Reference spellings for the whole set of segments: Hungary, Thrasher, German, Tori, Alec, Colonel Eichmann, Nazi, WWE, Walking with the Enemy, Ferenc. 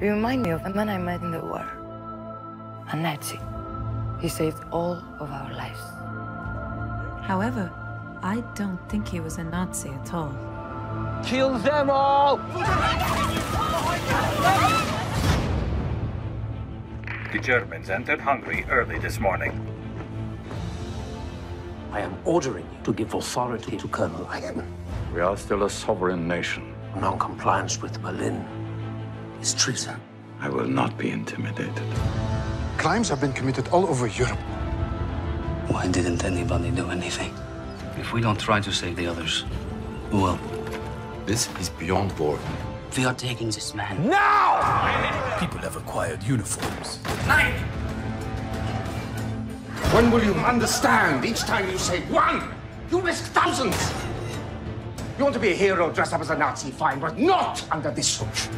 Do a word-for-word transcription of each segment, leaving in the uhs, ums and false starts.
You remind me of a man I met in the war, a Nazi. He saved all of our lives. However, I don't think he was a Nazi at all. Kill them all! The Germans entered Hungary early this morning. I am ordering you to give authority to Colonel Eichmann. We are still a sovereign nation. Non-compliance with Berlin is treason. I will not be intimidated. Crimes have been committed all over Europe. Why didn't anybody do anything? If we don't try to save the others, who will? This is beyond war. We are taking this man. Now! People have acquired uniforms. Nine! When will you understand? Each time you say one, you risk thousands. You want to be a hero dressed up as a Nazi, fine, but not under this roof.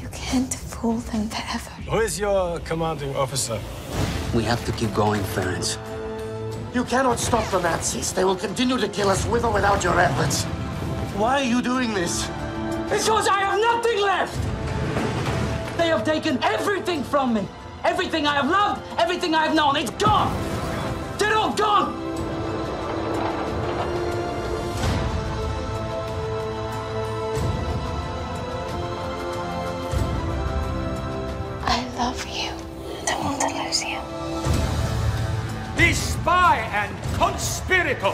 You can't fool them forever. Who is your commanding officer? We have to keep going, Ferenc. You cannot stop the Nazis. They will continue to kill us with or without your efforts. Why are you doing this? Because I have nothing left! They have taken everything from me. Everything I have loved, everything I have known. It's gone! They're all gone! I love you. I don't want to lose you. This spy and conspirator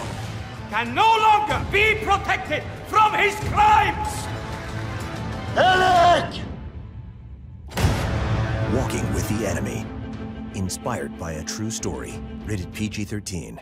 can no longer be protected from his crimes! Alec! Walking with the Enemy. Inspired by a true story. Rated P G thirteen.